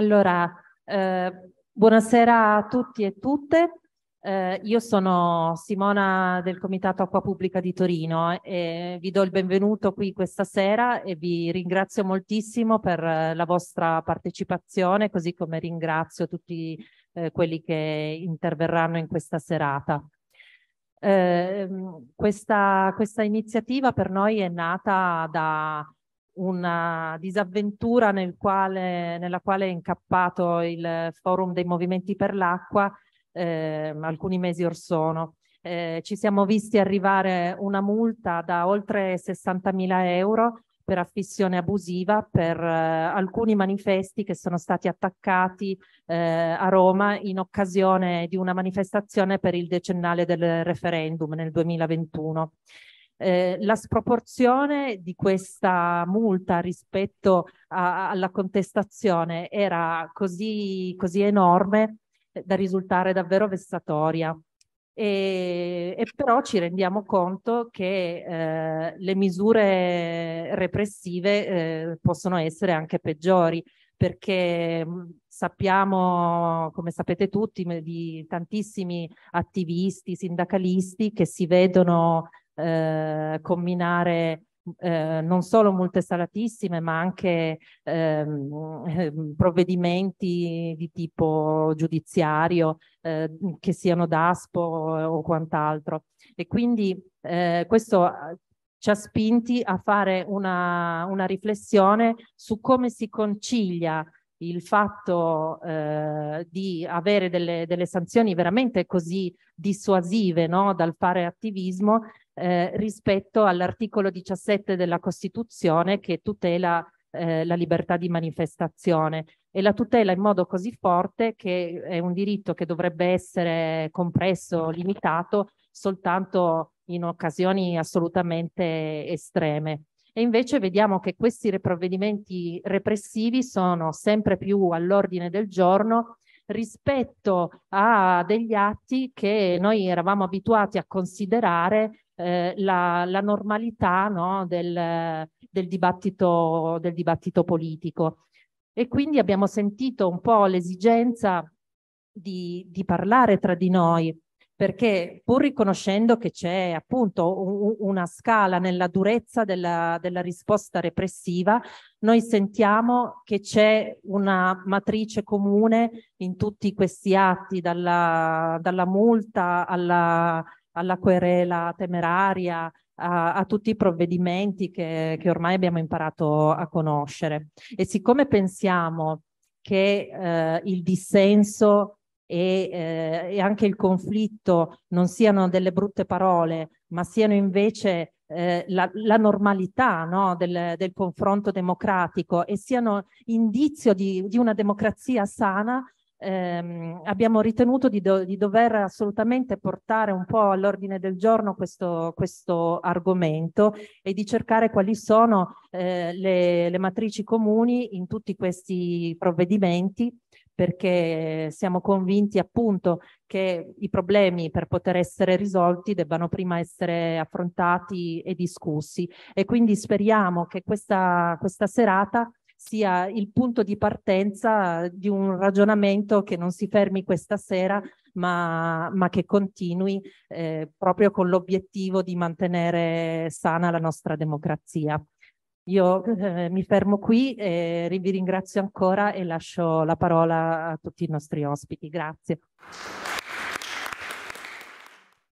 Allora, buonasera a tutti e tutte. Io sono Simona del Comitato Acqua Pubblica di Torino e vi do il benvenuto qui questa sera e vi ringrazio moltissimo per la vostra partecipazione, così come ringrazio tutti quelli che interverranno in questa serata. Questa iniziativa per noi è nata da una disavventura nella quale è incappato il Forum dei Movimenti per l'Acqua alcuni mesi or sono. Ci siamo visti arrivare una multa da oltre 60.000 euro per affissione abusiva per alcuni manifesti che sono stati attaccati a Roma in occasione di una manifestazione per il decennale del referendum nel 2021. La sproporzione di questa multa rispetto alla contestazione era così enorme da risultare davvero vessatoria, e però ci rendiamo conto che le misure repressive possono essere anche peggiori, perché sappiamo, come sapete tutti, di tantissimi attivisti, sindacalisti che si vedono comminare non solo multe salatissime, ma anche provvedimenti di tipo giudiziario, che siano DASPO o quant'altro. E quindi questo ci ha spinti a fare una riflessione su come si concilia il fatto di avere delle sanzioni veramente così dissuasive, no, dal fare attivismo, rispetto all'articolo 17 della Costituzione, che tutela la libertà di manifestazione, e la tutela in modo così forte che è un diritto che dovrebbe essere compresso, limitato soltanto in occasioni assolutamente estreme. E invece vediamo che questi provvedimenti repressivi sono sempre più all'ordine del giorno rispetto a degli atti che noi eravamo abituati a considerare la normalità, no, del dibattito politico. E quindi abbiamo sentito un po' l'esigenza di parlare tra di noi, perché pur riconoscendo che c'è appunto una scala nella durezza della risposta repressiva, noi sentiamo che c'è una matrice comune in tutti questi atti, dalla multa alla querela temeraria, a tutti i provvedimenti che ormai abbiamo imparato a conoscere. E siccome pensiamo che il dissenso e anche il conflitto non siano delle brutte parole, ma siano invece la normalità, no, del confronto democratico, e siano indizio di una democrazia sana, abbiamo ritenuto di dover assolutamente portare un po' all'ordine del giorno questo argomento e di cercare quali sono le matrici comuni in tutti questi provvedimenti, perché siamo convinti appunto che i problemi, per poter essere risolti, debbano prima essere affrontati e discussi. E quindi speriamo che questa serata sia il punto di partenza di un ragionamento che non si fermi questa sera, ma che continui, proprio con l'obiettivo di mantenere sana la nostra democrazia. Io mi fermo qui e vi ringrazio ancora e lascio la parola a tutti i nostri ospiti. Grazie.